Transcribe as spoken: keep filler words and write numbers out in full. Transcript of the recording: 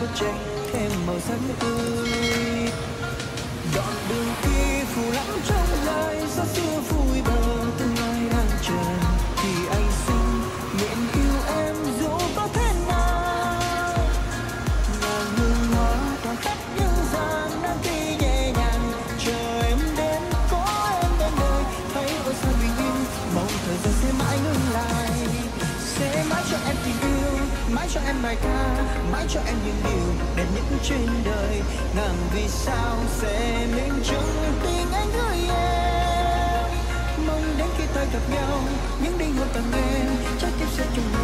bức tranh thêm màu sắc tươi. Đoạn đường kia phù lãng trong đời, gió xưa vui bờ tương lai đang chờ. Thì anh xin nguyện yêu em dù có thế nào. Nàng hương hóa toàn khắp những gian nan ti nhẹ nhàng, chờ em đến có em bên đời. Thấy ôi sao bình yên, mong thời gian sẽ mãi ngừng lại, sẽ mãi cho em tình yêu, mãi cho em bài ca, mãi cho em những điều đẹp nhất trên đời. Ngàn vì sao sẽ minh chứng tình anh gửi em. Mong đến khi ta gặp nhau, những đinh hồn tặng em trái tim sẽ chung.